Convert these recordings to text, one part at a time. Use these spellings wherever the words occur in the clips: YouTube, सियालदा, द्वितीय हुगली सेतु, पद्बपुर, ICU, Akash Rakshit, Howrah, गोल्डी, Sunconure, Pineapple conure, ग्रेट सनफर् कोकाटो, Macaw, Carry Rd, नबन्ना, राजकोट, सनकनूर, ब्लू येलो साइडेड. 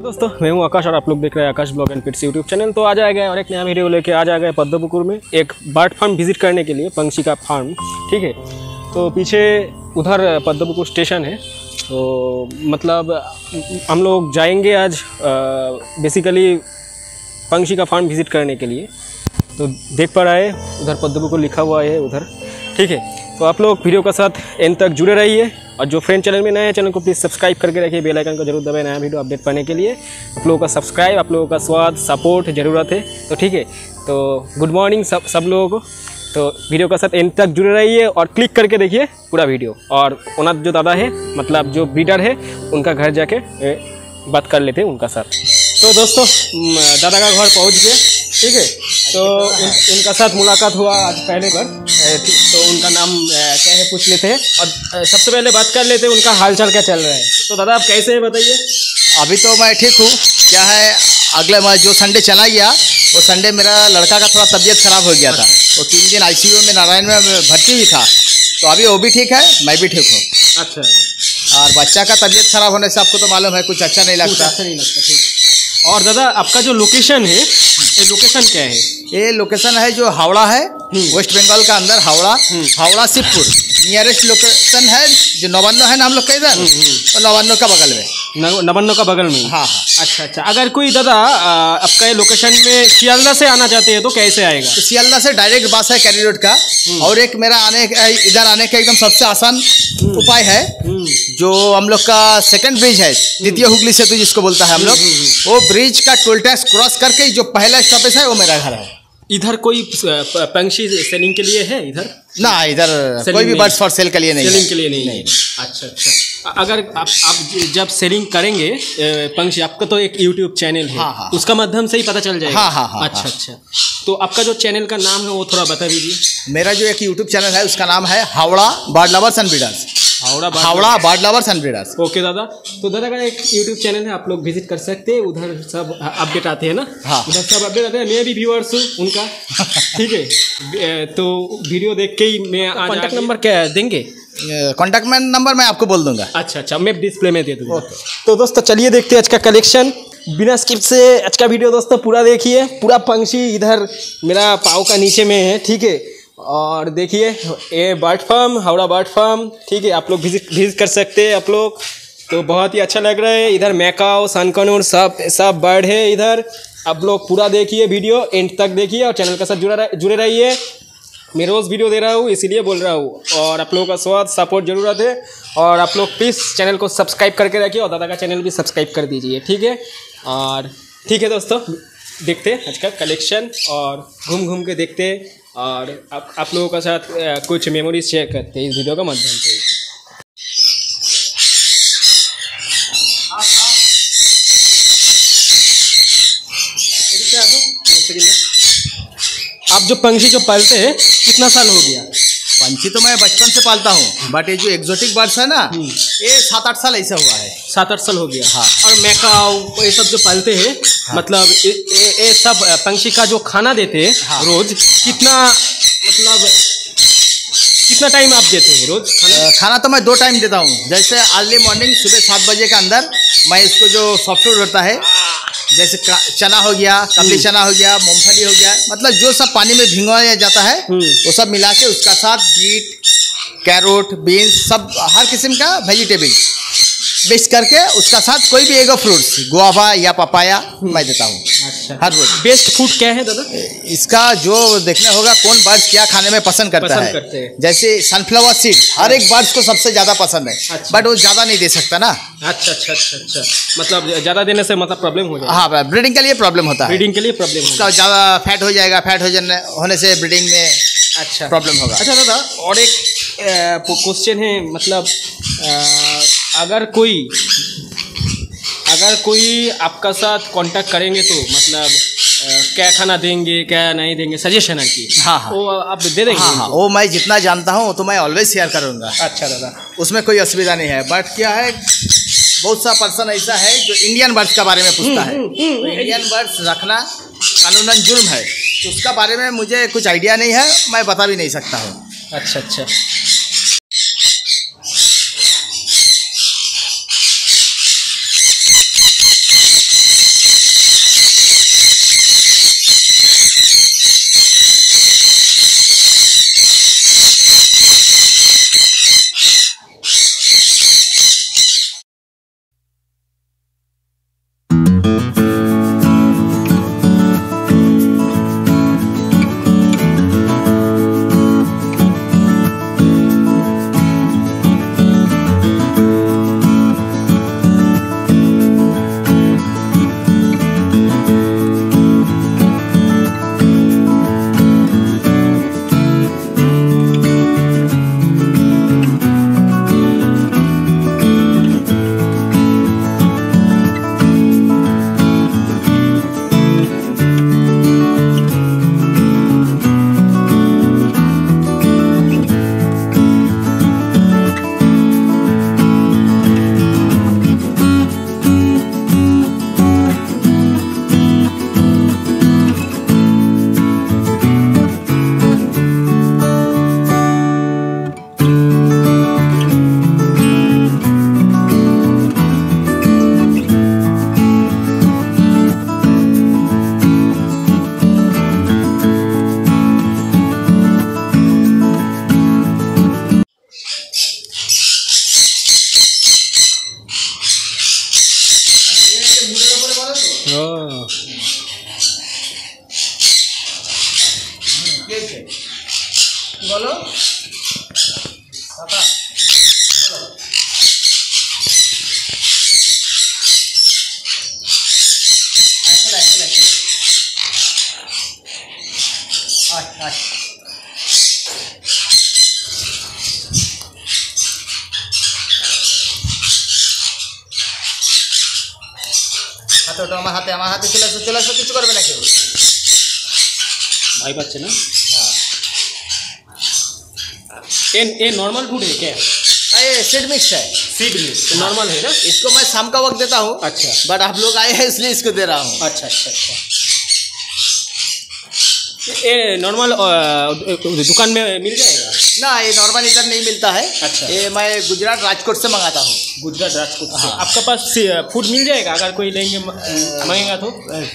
दोस्तों मैं हूं आकाश और आप लोग देख रहे हैं आकाश blog and kids YouTube channel. तो आज आ गए और एक नया वीडियो लेके आज आ गए पद्बपुर में एक बर्ड फार्म विजिट करने के लिए, पंक्षी का फार्म। ठीक है, तो पीछे उधर पद्बपुर स्टेशन है। तो मतलब हम लोग जाएंगे आज बेसिकली पंक्षी का फार्म विजिट करने के लिए। तो देख पा रहा है उधर पद्बपुर लिखा हुआ है उधर। ठीक है, तो आप लोग वीडियो के साथ एंड तक जुड़े रहिए और जो फ्रेंड चैनल में नए हैं चैनल को प्लीज़ सब्सक्राइब करके रखिए, बेल आइकन को जरूर दबाएं नया वीडियो अपडेट पाने के लिए। आप लोगों का सब्सक्राइब, आप लोगों का स्वाद सपोर्ट ज़रूरत है। तो ठीक है, तो गुड मॉर्निंग सब लोगों को। तो वीडियो के साथ एंड तक जुड़े रहिए और क्लिक करके देखिए पूरा वीडियो। और ओनर जो दादा है, मतलब जो ब्रीडर है, उनका घर जाके बात कर लेते हैं उनका साथ। तो दोस्तों दादा का घर पहुँच गए। ठीक है, तो उनका साथ मुलाकात हुआ आज पहले पर। तो उनका नाम क्या है पूछ लेते हैं और सबसे पहले बात कर लेते हैं उनका हालचाल क्या चल रहा है। तो दादा आप कैसे हैं बताइए। अभी तो मैं ठीक हूँ। क्या है, अगले माह जो संडे चला गया वो संडे मेरा लड़का का थोड़ा तबीयत खराब हो गया था। वो 3 दिन ICU में नारायण में भर्ती हुई था। तो अभी वो भी ठीक है, मैं भी ठीक हूँ। अच्छा, और बच्चा का तबीयत खराब होने से आपको तो मालूम है कुछ अच्छा नहीं लगता। अच्छा नहीं लगता, ठीक। और दादा आपका जो लोकेशन है, ये लोकेशन क्या है? ये लोकेशन है जो हावड़ा है, वेस्ट बंगाल का अंदर हावड़ा, हावड़ा शिवपुर नियरेस्ट लोकेशन है। जो नबन्ना है ना हम लोग का इधर, और नबन्ना का बगल में, नबन्ना का बगल में। हाँ हाँ, अच्छा। अगर कोई दादा आपका ये लोकेशन में सियालदा से आना चाहते हैं तो कैसे आएगा? तो सियालदा से डायरेक्ट बस है कैरी रोड का। और एक मेरा इधर आने का एकदम सबसे आसान उपाय है जो हम लोग का 2nd ब्रिज है, द्वितीय हुगली सेतु जिसको बोलता है हम लोग। वो ब्रिज का टोल टैक्स क्रॉस करके जो पहला स्टॉपेज है वो मेरा घर है। इधर कोई पंक्षी सेलिंग के लिए है इधर? ना, इधर कोई भी बर्ड्स फॉर सेल के लिए नहीं, सेलिंग के लिए नहीं। अच्छा। अगर आप जब सेलिंग करेंगे पंक्षी, आपका तो एक YouTube चैनल है। हाँ हाँ, उसका माध्यम से ही पता चल जाएगा। हाँ हाँ हाँ। अच्छा। तो आपका जो चैनल का नाम है वो थोड़ा बता दीजिए। मेरा जो एक YouTube चैनल है उसका नाम है Howrah bird lovers and breeders. Howrah bird lovers and breeders. Okay दादा, तो दादा का एक यूट्यूब चैनल है, आप लोग विजिट कर सकते हैं। उधर सब अपडेट आते हैं ना। हाँ, उधर सब अपडेट आते हैं। मैं भी व्यूअर्स हूँ उनका। ठीक है, तो वीडियो देख के ही मैं कॉन्टैक्ट नंबर क्या देंगे? कॉन्टैक्ट नंबर मैं आपको बोल दूंगा। अच्छा, मैं डिस्प्ले में दे दूँगा। तो दोस्तों चलिए देखते हैं आज का कलेक्शन बिना स्किप से। आज का वीडियो दोस्तों पूरा देखिए, पूरा पंक्षी। इधर मेरा पाँव का नीचे में है। ठीक है, और देखिए ये bird farm, Howrah bird farm. ठीक है, आप लोग विजिट कर सकते हैं। आप लोग तो बहुत ही अच्छा लग रहा है। इधर मैकाओ, सनकनूर सब बर्ड है इधर। आप लोग पूरा देखिए वीडियो, एंड तक देखिए और चैनल के साथ जुड़े रहिए। मैं रोज़ वीडियो दे रहा हूँ इसीलिए बोल रहा हूँ। और आप लोगों का स्वाद सपोर्ट ज़रूरत है। और आप लोग प्लीज़ चैनल को सब्सक्राइब करके रखिए और दादा का चैनल भी सब्सक्राइब कर दीजिए। ठीक है, और ठीक है दोस्तों, देखते हैं आज का कलेक्शन और घूम के देखते हैं और आप लोगों के साथ कुछ मेमोरीज शेयर करते हैं इस वीडियो के माध्यम से। आप जो पंछी जो पालते हैं कितना साल हो गया? पंछी तो मैं बचपन से पालता हूँ, बट ये जो एग्जोटिक बर्ड्स है ना ये 7-8 साल ऐसा हुआ है। 7-8 साल हो गया। हाँ, और मैकाओ ये सब जो पालते हैं। हाँ, मतलब ये सब पंक्षी का जो खाना देते हैं। हाँ, रोज। हाँ, कितना मतलब कितना टाइम आप देते हैं रोज खाना? तो मैं 2 टाइम देता हूँ। जैसे अर्ली मॉर्निंग सुबह 7 बजे के अंदर मैं इसको जो सॉफ्टवेयर होता है जैसे चना हो गया, काबली चना हो गया, मूंगफली हो गया, मतलब जो सब पानी में भिगोया जाता है वो सब मिला के उसका साथ बीट, कैरोट, बीन्स, सब हर किस्म का वेजिटेबल्स मिक्स करके उसका साथ कोई भी एगो फ्रूट्स, गुआवा या पपाया मैं देता हूँ। अच्छा। हर रोज बेस्ट फूड क्या है दादा? इसका जो देखना होगा कौन बर्ड्स क्या खाने में पसंद करते हैं। जैसे सनफ्लावर सीड हर एक बर्ड्स को सबसे ज़्यादा पसंद है। अच्छा। बट वो ज़्यादा नहीं दे सकता ना। अच्छा अच्छा अच्छा अच्छा, मतलब ज़्यादा देने से मतलब प्रॉब्लम हो जाएगा। हाँ, ब्रीडिंग के लिए प्रॉब्लम होता है, ब्रीडिंग के लिए प्रॉब्लम होता, ज़्यादा फैट हो जाएगा, फैट होने से ब्रीडिंग में अच्छा प्रॉब्लम होगा। अच्छा दादा, और एक क्वेश्चन है, मतलब अगर कोई आपका साथ कांटेक्ट करेंगे तो मतलब क्या खाना देंगे क्या नहीं देंगे, सजेशन है कि हाँ वो आप दे देंगे? हाँ, वो मैं जितना जानता हूँ तो मैं ऑलवेज शेयर करूँगा। अच्छा दादा, उसमें कोई असुविधा नहीं है। बट क्या है, बहुत सा पर्सन ऐसा है जो इंडियन बर्ड्स के बारे में पूछता है, तो इंडियन बर्ड्स रखना कानूनन जुर्म है, तो उसका बारे में मुझे कुछ आइडिया नहीं है, मैं बता भी नहीं सकता हूँ। अच्छा अच्छा, ये नॉर्मल फूड है क्या? ये सीड मिक्स है, सीड मिक्स नॉर्मल है ना? इसको मैं शाम का वक्त देता हूँ। अच्छा, बट आप लोग आए हैं इसलिए इसको दे रहा हूँ। अच्छा अच्छा अच्छा, ये नॉर्मल दुकान में मिल जाएगा ना? ये नॉर्मल इधर नहीं मिलता है। अच्छा, ये मैं गुजरात राजकोट से मंगाता हूँ, गुजरात राजकोट। हाँ, आपके पास फूड मिल जाएगा अगर कोई लेंगे मांगेगा तो?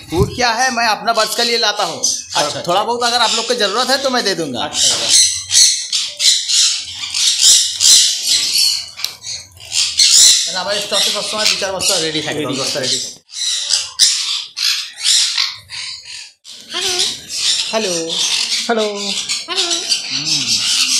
फूड क्या है, मैं अपना बर्ड्स के लिए लाता हूँ। अच्छा, थोड़ा बहुत अगर आप लोग को ज़रूरत है तो मैं दे दूँगा। अच्छा, हमारे स्टॉक में सब समय 2-4 बस्ता रेडी है, 2 बस्ता रेडी है। हेलो हेलो हेलो,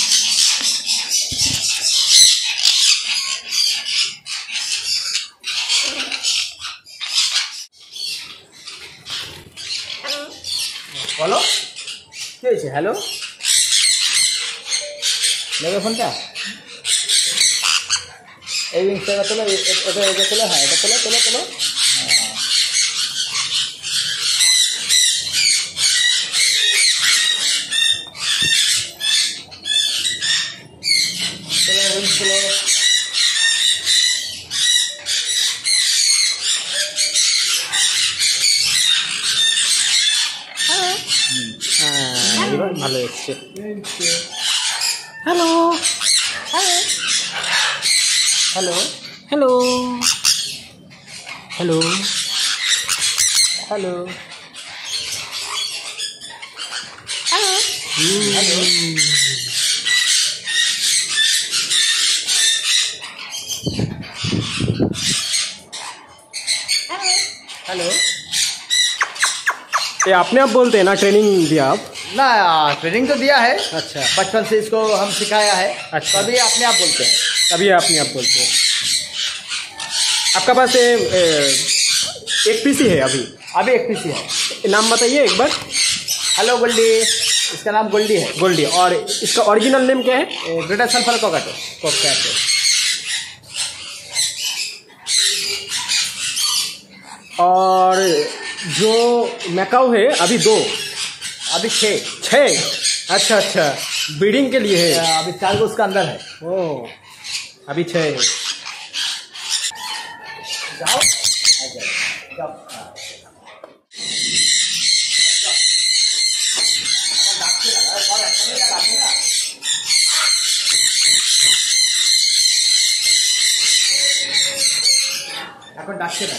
बोलो क्या है? हेलो मेरा फोन क्या एविंगटा चलो, ये चलो। हाँ, ये चलो चलो चलो। चलो चलो हाँ हाँ ভালো আছে। Hello hello hello hello hello hello hello. ये आपने आप बोलते हैं ना, ट्रेनिंग दिया आप ना? ट्रेनिंग तो दिया है। अच्छा, बचपन से इसको हम सिखाया है। अच्छा, तभी अपने आप बोलते हैं। तभी अपने आप बोलते हैं। आपका पास एक पीसी है? अभी एक पीसी है। नाम बताइए एक बार। हेलो गोल्डी, इसका नाम गोल्डी है। गोल्डी। और इसका ओरिजिनल नेम क्या है? ग्रेट सनफर् कोकाटो। और जो मैकाऊ है अभी दो, अभी छः। अच्छा, ब्रीडिंग के लिए है। अभी चार को उसका अंदर है। ओह, अभी छः। जाओ जाओ। এখন ডাকছে না।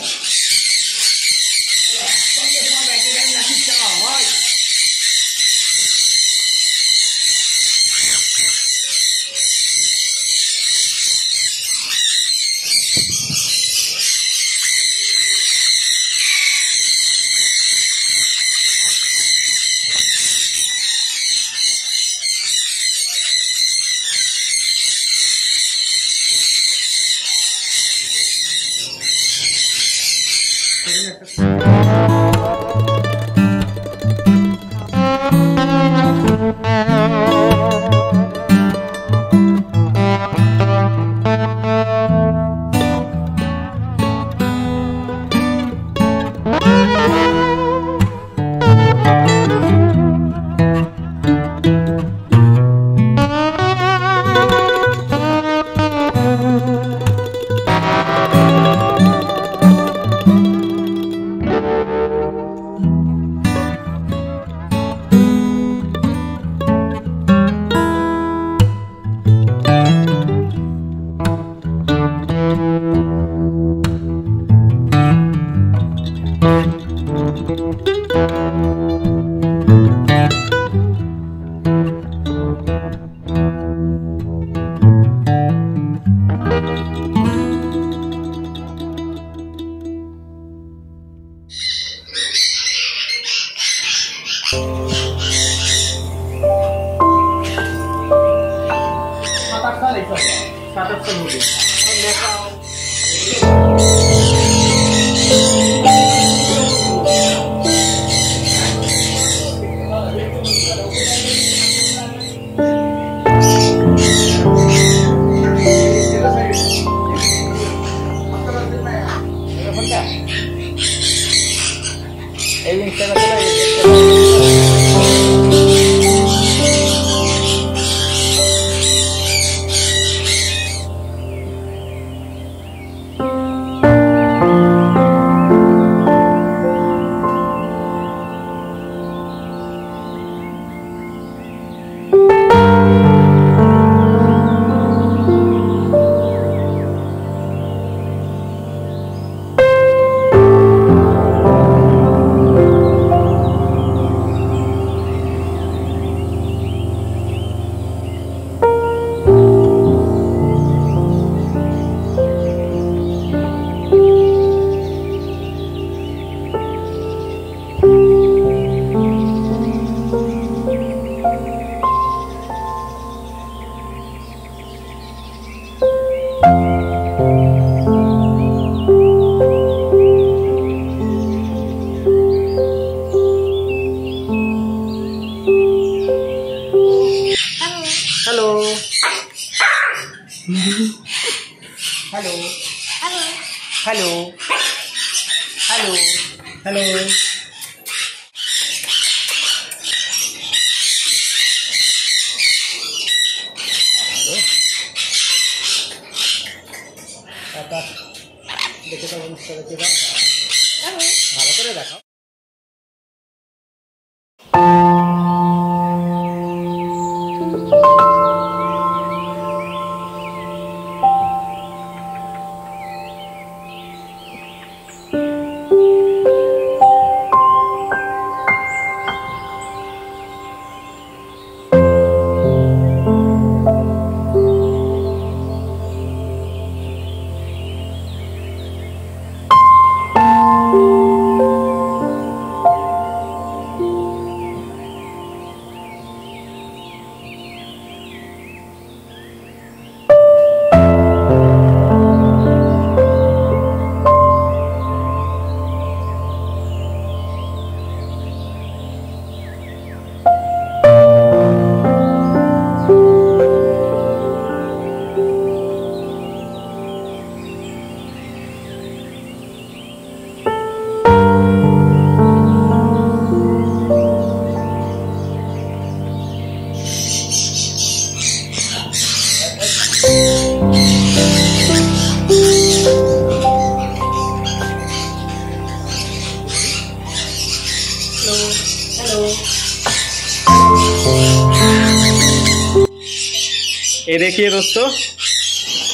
ये देखिए दोस्तों,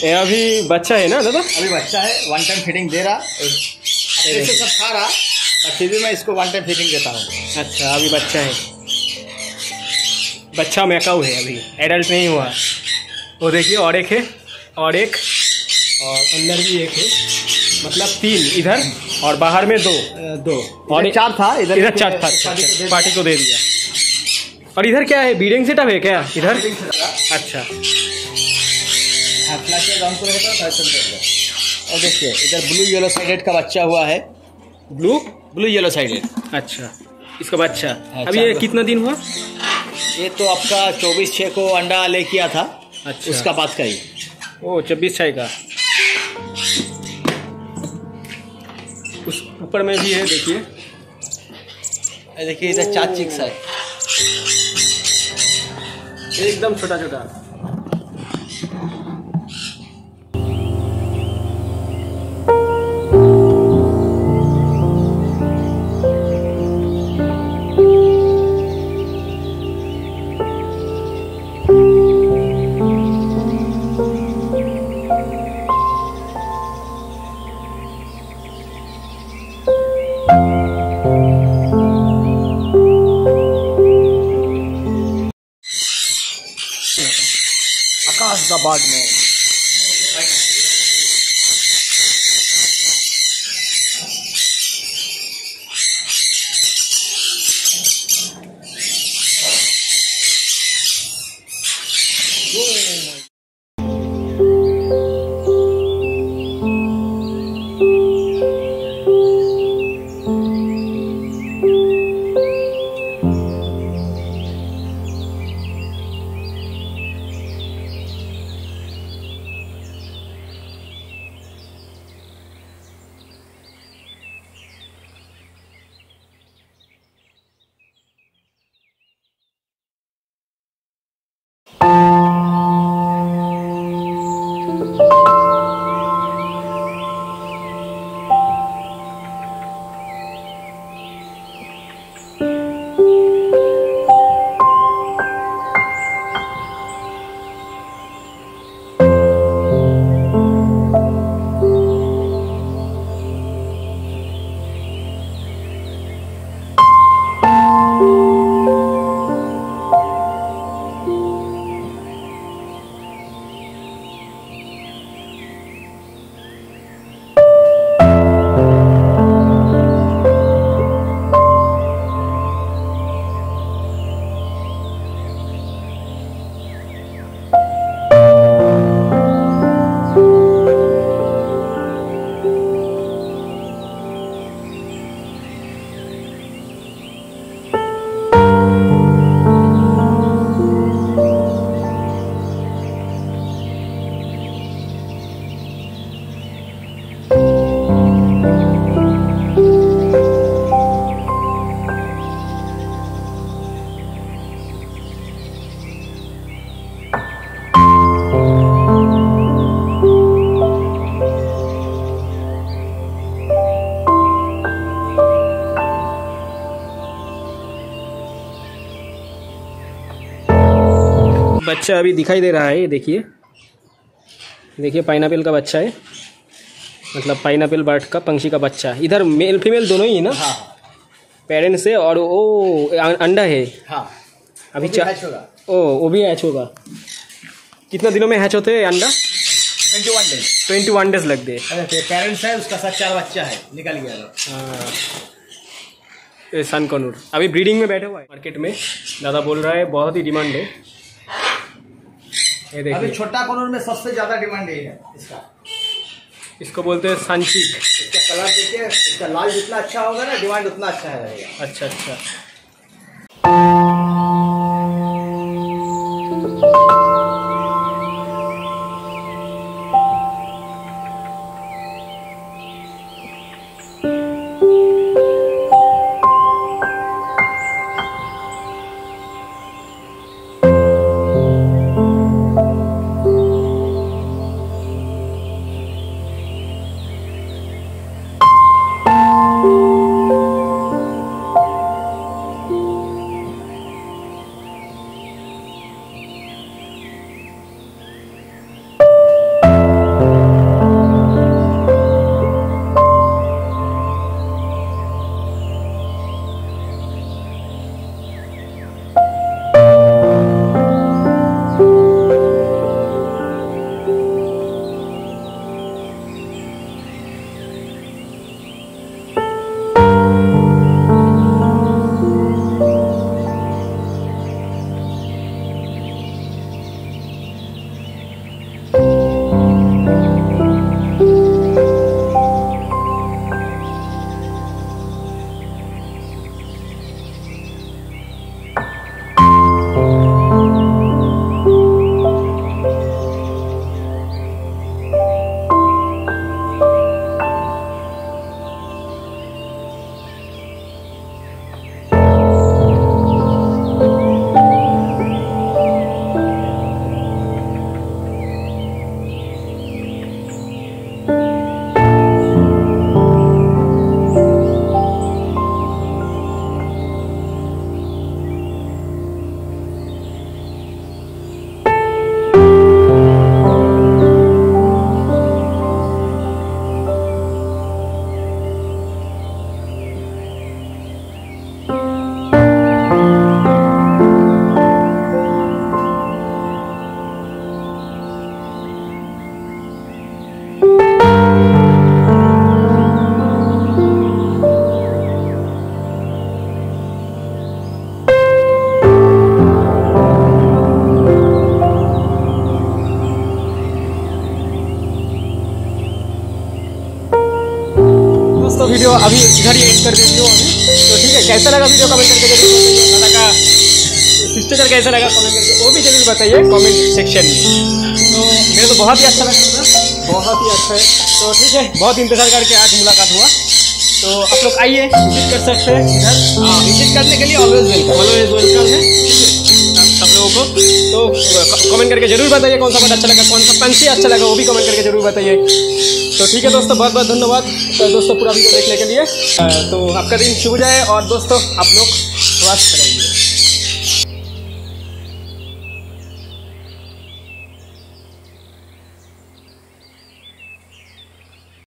ये अभी बच्चा है ना दादा, अभी बच्चा है, वन टाइम फीडिंग दे रहा, अच्छे सब खा रहा, पर फिर भी मैं इसको वन टाइम फीडिंग देता हूँ। अच्छा, अभी बच्चा है, बच्चा मैकाऊ है, अभी एडल्ट नहीं हुआ। वो देखिए और एक है, और एक, और अंदर भी एक है, मतलब तीन इधर और बाहर में दो और चार था, इधर चार था, पार्टी को दे दिया। और इधर क्या है, बीडिंग सेटअप है क्या इधर? अच्छा, और देखिए इधर ब्लू येलो साइडेड का बच्चा हुआ है, ब्लू येलो साइडेड। अच्छा, इसका बच्चा अब ये कितना दिन हुआ? ये तो आपका 24/6 को अंडा ले किया था। अच्छा, उसका बात का ही ओ 26/6 का। उस ऊपर में भी है, देखिए, देखिए इधर चार चिक्स है, एकदम छोटा छोटा। बाद में बच्चा अभी दिखाई दे रहा है, ये देखिए, देखिए पाइनएप्पल का बच्चा है, मतलब पाइनएप्पल बर्ड का, पंछी का बच्चा। इधर मेल फीमेल दोनों ही है ना? हाँ। पेरेंट्स है और ओ अंडा है। हाँ। अभी वो भी हैच होगा। कितना दिनों में हैच होते हैं अंडा? 21 डेज लग दे। पेरेंट्स है, उसका साथ चार बच्चा है, निकल गया। सनकनूर अभी ब्रीडिंग में बैठा हुआ है। मार्केट में दादा बोल रहा है बहुत ही डिमांड है, ये देखिए अभी छोटा कनूर में सबसे ज्यादा डिमांड यही है इसका। इसको बोलते हैं सनचीक। इसका कलर देखिए, इसका लाल जितना अच्छा होगा ना, डिमांड उतना अच्छा रहेगा। अच्छा अच्छा, वीडियो अभी इधर ही एंड कर देती हूँ अभी। तो ठीक है, कैसा लगा वीडियो कमेंट करके जरूर बताइए, सिस्टर कैसा लगा कमेंट करके वो भी जरूर बताइए कमेंट सेक्शन में। तो मेरे को बहुत ही अच्छा लगा, बहुत ही अच्छा है। तो ठीक है, बहुत इंतज़ार करके आज मुलाकात हुआ। तो आप लोग आइए, विजिट कर सकते हैं इधर। विजिट करने के लिए ऑलवेज वेलकम है सब लोगों को। तो कमेंट करके जरूर बताइए कौन सा बर्ड अच्छा लगा, कौन सा पंछी अच्छा लगा, वो भी कमेंट करके जरूर बताइए। तो ठीक है दोस्तों, बहुत बहुत धन्यवाद दोस्तों पूरा वीडियो देखने के लिए। तो आपका दिन शुभ जाए और दोस्तों आप लोग स्वस्थ रहिए।